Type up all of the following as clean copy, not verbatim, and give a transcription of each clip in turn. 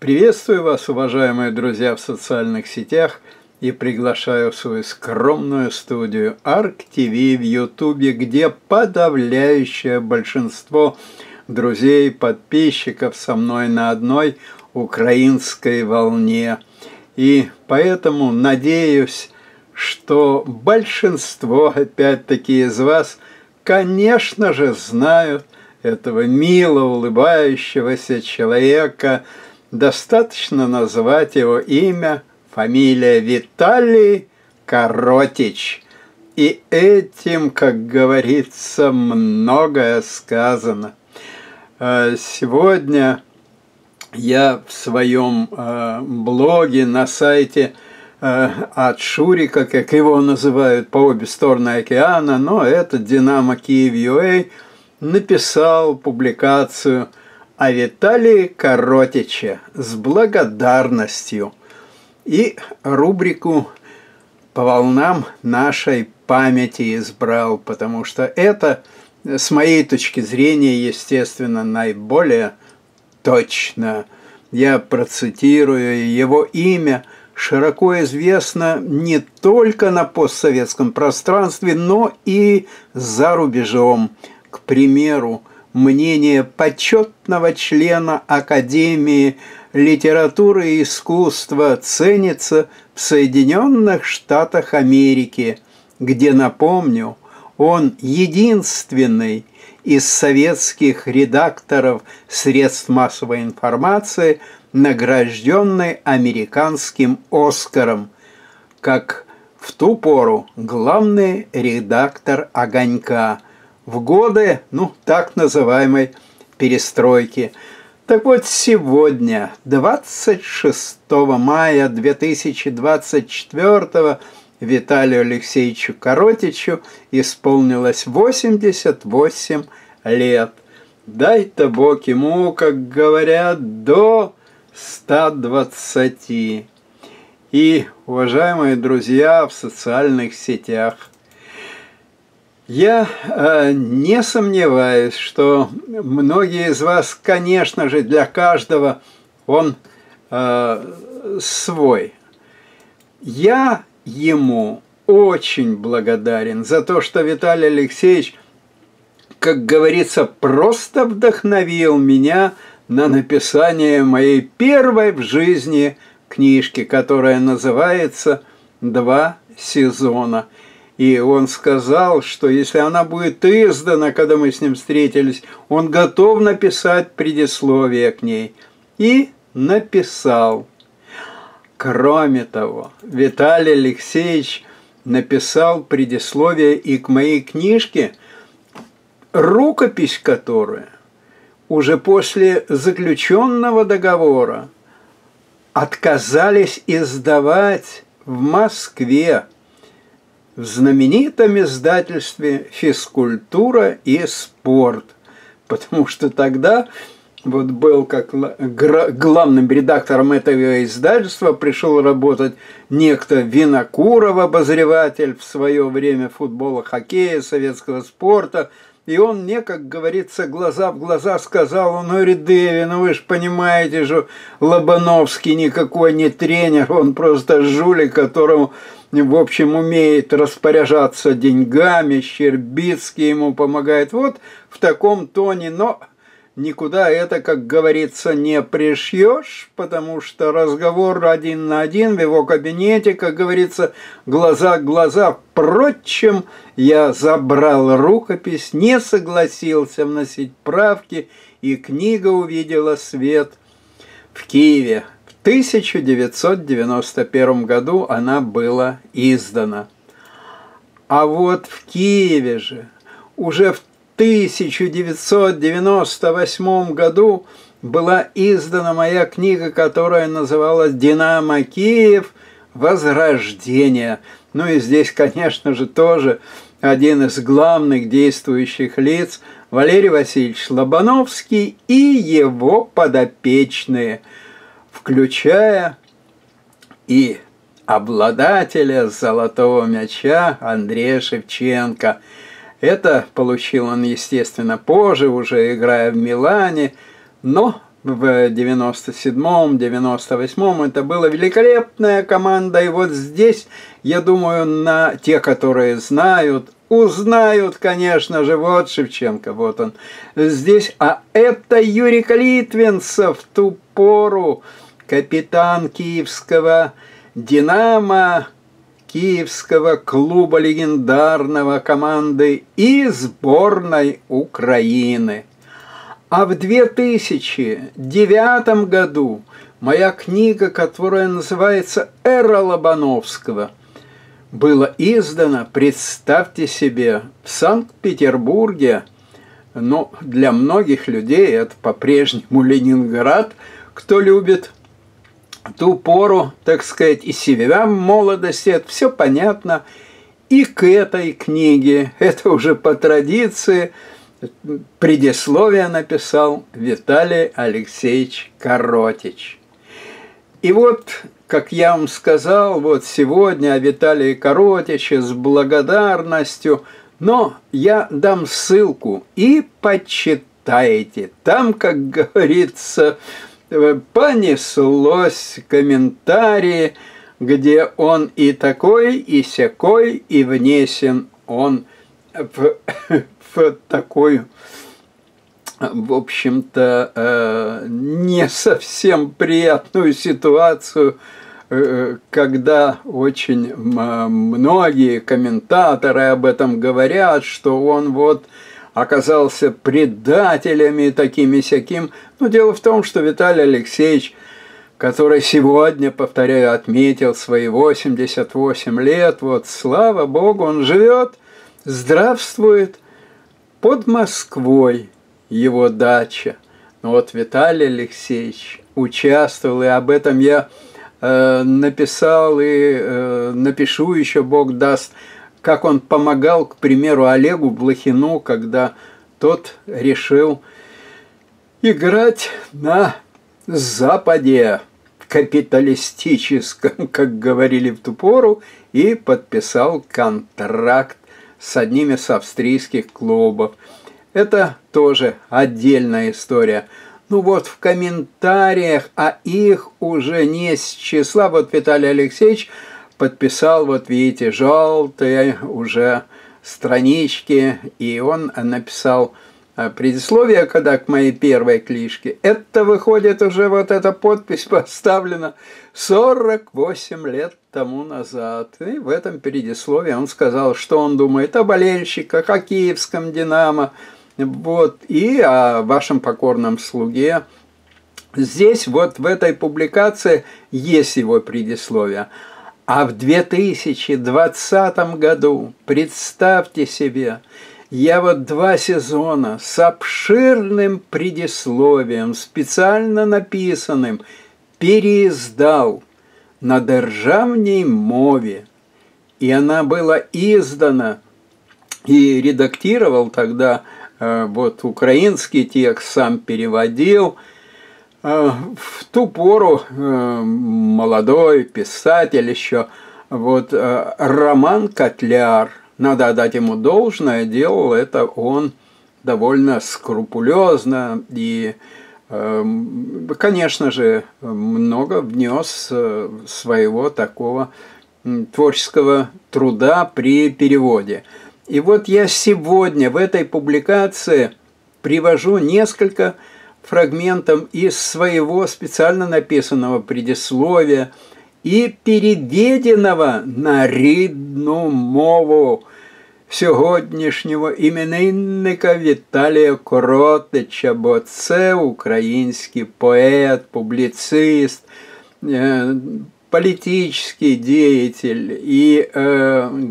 Приветствую вас, уважаемые друзья, в социальных сетях и приглашаю в свою скромную студию ARK TV в Ютубе, где подавляющее большинство друзей, подписчиков со мной на одной украинской волне. И поэтому надеюсь, что большинство, опять-таки, из вас, конечно же, знают этого мило улыбающегося человека. Достаточно назвать его имя, фамилия Виталий Коротич. И этим, как говорится, многое сказано. Сегодня я в своем блоге на сайте от Шурика, как его называют по обе стороны океана, но это Динамо Киев UA, написал публикацию о Виталии Коротиче с благодарностью и рубрику «По волнам нашей памяти» избрал, потому что это, с моей точки зрения, естественно, наиболее точно. Я процитирую его имя. Широко известно не только на постсоветском пространстве, но и за рубежом. К примеру, мнение почетного члена Академии литературы и искусства ценится в Соединенных Штатах Америки, где, напомню, он единственный из советских редакторов средств массовой информации, награжденный американским «Оскаром», как в ту пору главный редактор «Огонька» в годы, так называемой перестройки. Так вот, сегодня, 26 мая 2024-го, Виталию Алексеевичу Коротичу исполнилось 88 лет. Дай-то Бог ему, как говорят, до 120. И, уважаемые друзья, в социальных сетях, я не сомневаюсь, что многие из вас, конечно же, для каждого он свой. Я ему очень благодарен за то, что Виталий Алексеевич, как говорится, просто вдохновил меня на написание моей первой в жизни книжки, которая называется «Два сезона». И он сказал, что если она будет издана, когда мы с ним встретились, он готов написать предисловие к ней. И написал. Кроме того, Виталий Алексеевич написал предисловие и к моей книжке, рукопись которой уже после заключенного договора отказались издавать в Москве, в знаменитом издательстве «Физкультура и спорт», потому что тогда вот был как главным редактором этого издательства, пришел работать некто Винокуров, обозреватель в свое время футбола, хоккея, советского спорта, и он мне, как говорится, глаза в глаза сказал: ну, Деви, ну вы же понимаете, что Лобановский никакой не тренер, он просто жулик, которому, в общем, умеет распоряжаться деньгами, Щербицкий ему помогает. Вот в таком тоне, но никуда это, как говорится, не пришьешь, потому что разговор один на один в его кабинете, как говорится, глаза к глаза. Впрочем, я забрал рукопись, не согласился вносить правки, и книга увидела свет в Киеве. 1991 году она была издана. А вот в Киеве же уже в 1998 году была издана моя книга, которая называлась «Динамо Киев. Возрождение». Ну и здесь, конечно же, тоже один из главных действующих лиц Валерий Васильевич Лобановский и его подопечные, включая и обладателя золотого мяча Андрея Шевченко. Это получил он, естественно, позже, уже играя в Милане, но в 97-98 это была великолепная команда. И вот здесь, я думаю, на те, которые знают, узнают, конечно же, вот Шевченко, вот он здесь. А это Юрий Литвинцев, в ту пору капитан киевского «Динамо», киевского клуба легендарного, команды и сборной Украины. А в 2009 году моя книга, которая называется «Эра Лобановского», была издана, представьте себе, в Санкт-Петербурге. Но для многих людей это по-прежнему Ленинград, кто любит ту пору, так сказать, и себя в молодости, это все понятно. И к этой книге, это уже по традиции, предисловие написал Виталий Алексеевич Коротич. И вот, как я вам сказал, вот сегодня о Виталии Коротиче с благодарностью, но я дам ссылку и почитайте. Там, как говорится, понеслось комментарии, где он и такой, и сякой, и внесен он в такую, в общем-то, не совсем приятную ситуацию, когда очень многие комментаторы об этом говорят, что он вот оказался предателями, таким и сяким. Но дело в том, что Виталий Алексеевич, который сегодня, повторяю, отметил свои 88 лет, вот слава богу, он живет, здравствует, под Москвой его дача. Но вот Виталий Алексеевич участвовал, и об этом я написал, и напишу еще, Бог даст, как он помогал, к примеру, Олегу Блохину, когда тот решил играть на Западе капиталистическом, как говорили в ту пору, и подписал контракт с одним из австрийских клубов. Это тоже отдельная история. Ну вот в комментариях, а их уже не с числа, вот Виталий Алексеевич подписал, вот видите, желтые уже странички, и он написал предисловие, когда к моей первой книжке. Это выходит уже, вот эта подпись поставлена 48 лет тому назад. И в этом предисловии он сказал, что он думает о болельщиках, о киевском «Динамо», вот, и о вашем покорном слуге. Здесь вот в этой публикации есть его предисловие. А в 2020 году, представьте себе, я вот «Два сезона» с обширным предисловием, специально написанным, переиздал на державній мове. И она была издана, и редактировал тогда, вот украинский текст сам переводил, в ту пору молодой писатель еще, вот Роман Котляр, надо отдать ему должное, делал это он довольно скрупулезно и, конечно же, много внес своего такого творческого труда при переводе. И вот я сегодня в этой публикации привожу несколько фрагментом из своего специально написанного предисловия и переведенного на рідну мову сьогоднішнього іменинника Віталія Коротича, бо це український поет, публіцист, политический деятель. И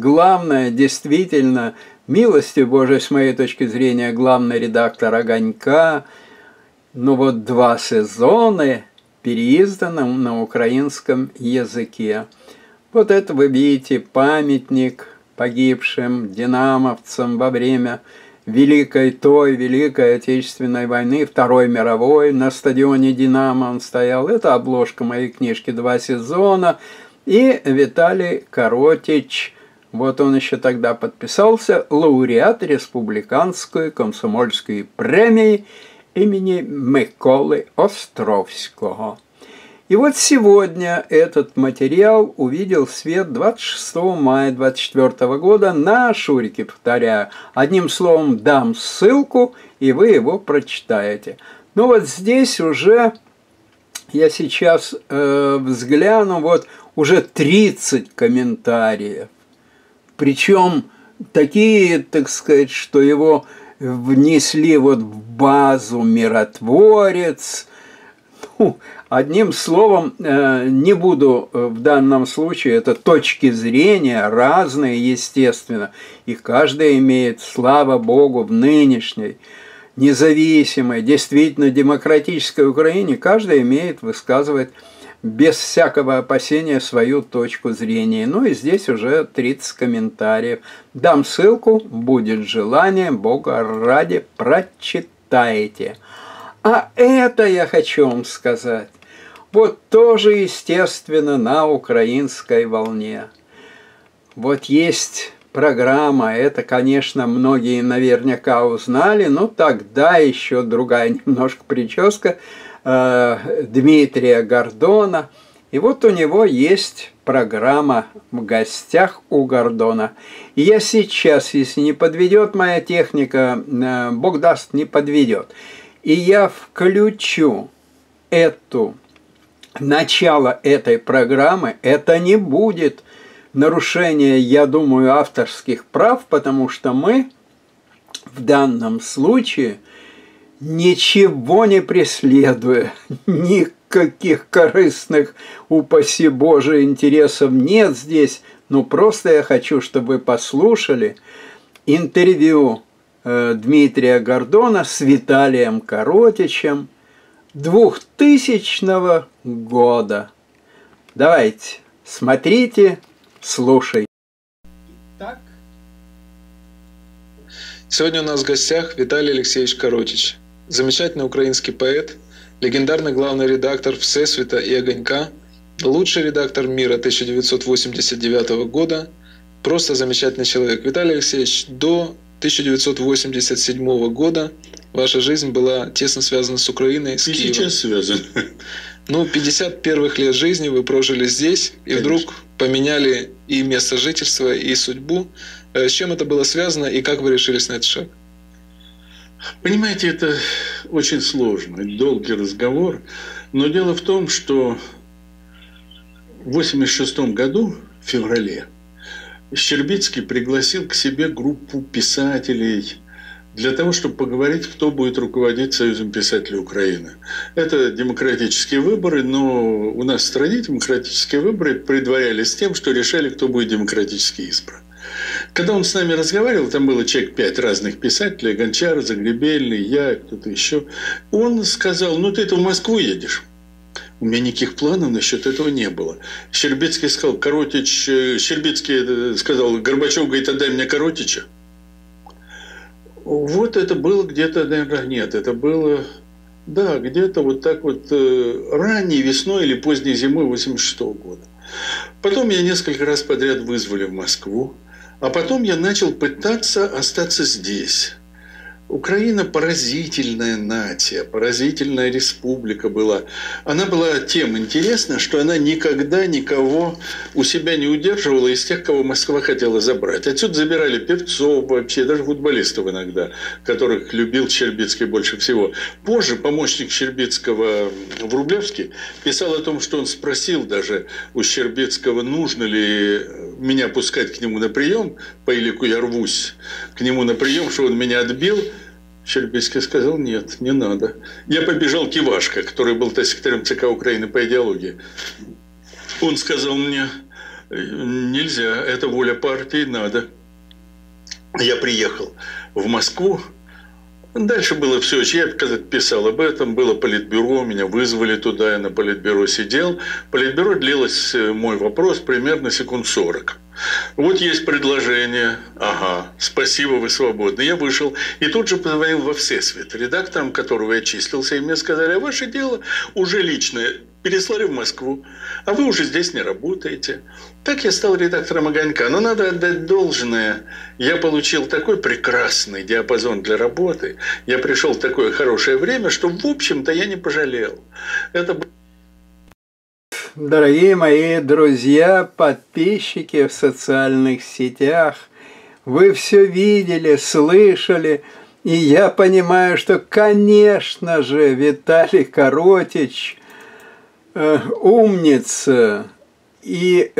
главное, действительно, милостью Божией, с моей точки зрения, главный редактор «Огонька». Но вот «Два сезона» переизданы на украинском языке. Вот это вы видите памятник погибшим динамовцам во время Великой Отечественной войны, Второй мировой, на стадионе «Динамо» он стоял. Это обложка моей книжки «Два сезона». И Виталий Коротич, вот он еще тогда подписался, лауреат Республиканской комсомольской премии имени Миколы Островского. И вот сегодня этот материал увидел свет 26 мая 2024 года на Шурике, повторяю. Одним словом, дам ссылку, и вы его прочитаете. Ну вот здесь уже, я сейчас взгляну, вот уже 30 комментариев. Причем такие, так сказать, что его внесли вот в базу «Миротворец». Ну, одним словом, не буду в данном случае, это точки зрения разные, естественно, и каждая имеет, слава Богу, в нынешней независимой, действительно демократической Украине, каждая имеет высказывать без всякого опасения свою точку зрения. Ну и здесь уже 30 комментариев. Дам ссылку, будет желание, Бога ради, прочитайте. А это я хочу вам сказать. Вот тоже, естественно, на украинской волне. Вот есть программа, это, конечно, многие наверняка узнали, но тогда еще другая немножко прическа Дмитрия Гордона. И вот у него есть программа «В гостях у Гордона». И я сейчас, если не подведет моя техника, Бог даст, не подведет. И я включу начало этой программы. Это не будет нарушение, я думаю, авторских прав, потому что мы в данном случае ничего не преследуя, никаких корыстных, упаси Боже, интересов нет здесь. Ну просто я хочу, чтобы вы послушали интервью Дмитрия Гордона с Виталием Коротичем 2000 года. Давайте, смотрите, слушайте. Итак, сегодня у нас в гостях Виталий Алексеевич Коротич, замечательный украинский поэт, легендарный главный редактор «Всесвіта» и «Огонька», лучший редактор «Мира» 1989 года, просто замечательный человек. Виталий Алексеевич, до 1987 года ваша жизнь была тесно связана с Украиной, с Киевом. И сейчас связана. Ну, 50 первых лет жизни вы прожили здесь, и конечно, вдруг поменяли и место жительства, и судьбу. С чем это было связано, и как вы решились на этот шаг? Понимаете, это очень сложный, долгий разговор. Но дело в том, что в 1986 году, в феврале, Щербицкий пригласил к себе группу писателей для того, чтобы поговорить, кто будет руководить Союзом писателей Украины. Это демократические выборы, но у нас в стране демократические выборы предварялись тем, что решали, кто будет демократически избран. Когда он с нами разговаривал, там было человек 5 разных писателей, Гончар, Загребельный, я, кто-то еще, он сказал: ну ты-то в Москву едешь. У меня никаких планов насчет этого не было. Щербицкий сказал: Горбачев говорит: отдай мне Коротича. Вот это было где-то, наверное, нет, это было, да, где-то вот так вот ранней весной или поздней зимой 1986 года. Потом меня несколько раз подряд вызвали в Москву, а потом я начал пытаться остаться здесь. Украина поразительная нация, поразительная республика была. Она была тем интересна, что она никогда никого у себя не удерживала из тех, кого Москва хотела забрать. Отсюда забирали певцов вообще, даже футболистов иногда, которых любил Щербицкий больше всего. Позже помощник Щербицкого Врублёвский писал о том, что он спросил даже у Щербицкого, нужно ли меня пускать к нему на прием, по элику я рвусь к нему на прием, что он меня отбил. Щербицкий сказал: нет, не надо. Я побежал к Ивашко, который был секретарем ЦК Украины по идеологии. Он сказал мне: нельзя, это воля партии, надо. Я приехал в Москву. Дальше было все, я писал об этом, было Политбюро, меня вызвали туда, я на Политбюро сидел. Политбюро длилось, мой вопрос, примерно секунд 40. Вот есть предложение, ага, спасибо, вы свободны. Я вышел и тут же позвонил во «Всесвет», редактором которого я числился, и мне сказали: а ваше дело уже личное. переслали в Москву, а вы уже здесь не работаете. Так я стал редактором «Огонька». Но надо отдать должное. Я получил такой прекрасный диапазон для работы. Я пришел в такое хорошее время, что, в общем-то, я не пожалел. Это... Дорогие мои друзья, подписчики в социальных сетях, вы все видели, слышали. И я понимаю, что, конечно же, Виталий Коротич умница, и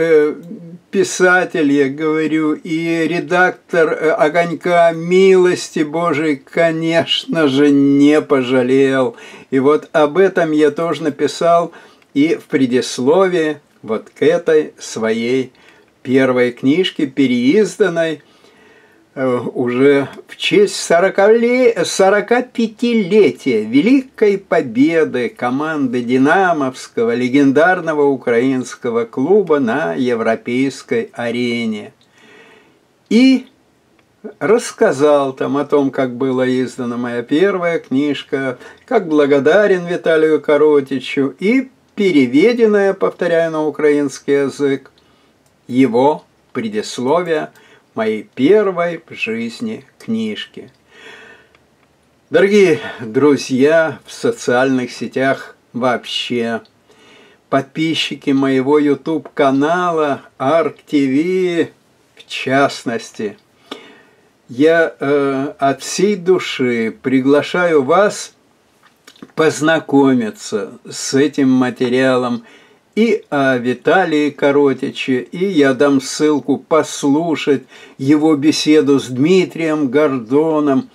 писатель, я говорю, и редактор «Огонька», милости Божией, конечно же, не пожалел. И вот об этом я тоже написал и в предисловии вот к этой своей первой книжке, переизданной, уже в честь 45-летия великой победы команды «Динамовского» легендарного украинского клуба на европейской арене. И рассказал там о том, как была издана моя первая книжка, как благодарен Виталию Коротичу, и переведенное, повторяю, на украинский язык его предисловие моей первой в жизни книжки. Дорогие друзья в социальных сетях вообще, подписчики моего YouTube-канала ARK TV в частности, я от всей души приглашаю вас познакомиться с этим материалом, и о Виталии Коротиче, и я дам ссылку послушать его беседу с Дмитрием Гордоном,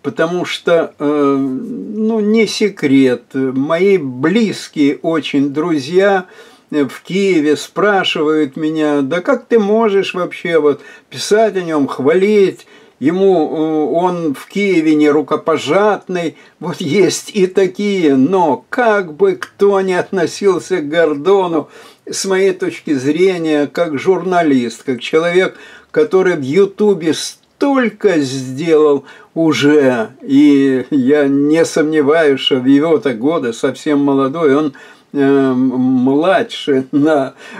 потому что, ну, не секрет, мои близкие очень друзья в Киеве спрашивают меня: да как ты можешь вообще вот писать о нем, хвалить, ему он в Киеве не рукопожатный. Вот есть и такие, но как бы кто ни относился к Гордону, с моей точки зрения, как журналист, как человек, который в Ютубе столько сделал уже, и я не сомневаюсь, что в его-то годы, совсем молодой, он младше,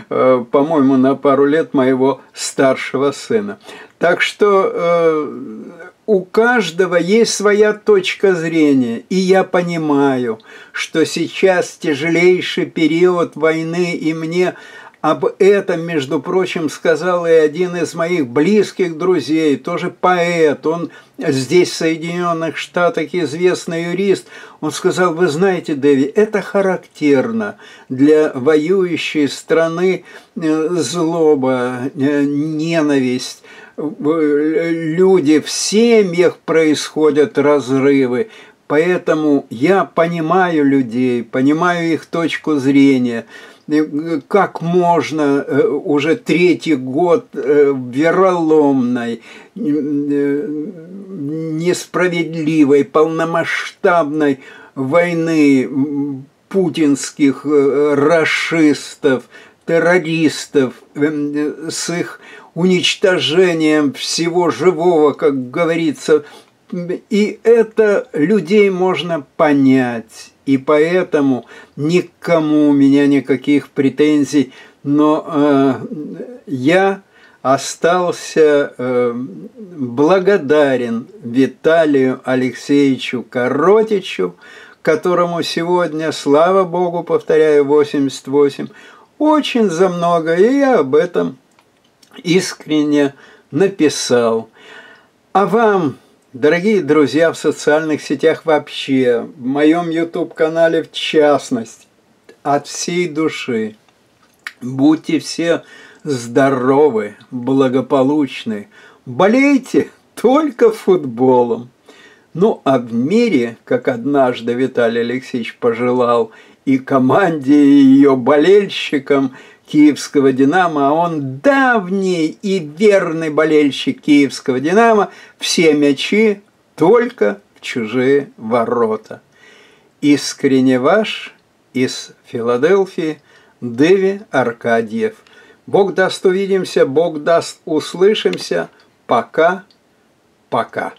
по-моему, на пару лет моего старшего сына. Так что у каждого есть своя точка зрения. И я понимаю, что сейчас тяжелейший период войны, и мне об этом, между прочим, сказал и один из моих близких друзей, тоже поэт, он здесь, в Соединенных Штатах, известный юрист. Он сказал: вы знаете, Деви, это характерно для воюющей страны злоба, ненависть. Люди в семьях происходят разрывы, поэтому я понимаю людей, понимаю их точку зрения. Как можно уже третий год вероломной, несправедливой, полномасштабной войны путинских рашистов, террористов с их уничтожением всего живого, как говорится. И это людей можно понять. И поэтому никому у меня никаких претензий. Но я остался благодарен Виталию Алексеевичу Коротичу, которому сегодня, слава Богу, повторяю, 88, очень за много, и я об этом искренне написал. А вам, дорогие друзья в социальных сетях вообще, в моем YouTube-канале в частности, от всей души, будьте все здоровы, благополучны, болейте только футболом. Ну, а в мире, как однажды Виталий Алексеевич пожелал и команде, и ее болельщикам киевского «Динамо», а он давний и верный болельщик киевского «Динамо», все мячи только в чужие ворота. Искренне ваш, из Филадельфии, Devi Arkadyev. Бог даст, увидимся, Бог даст, услышимся. Пока, пока.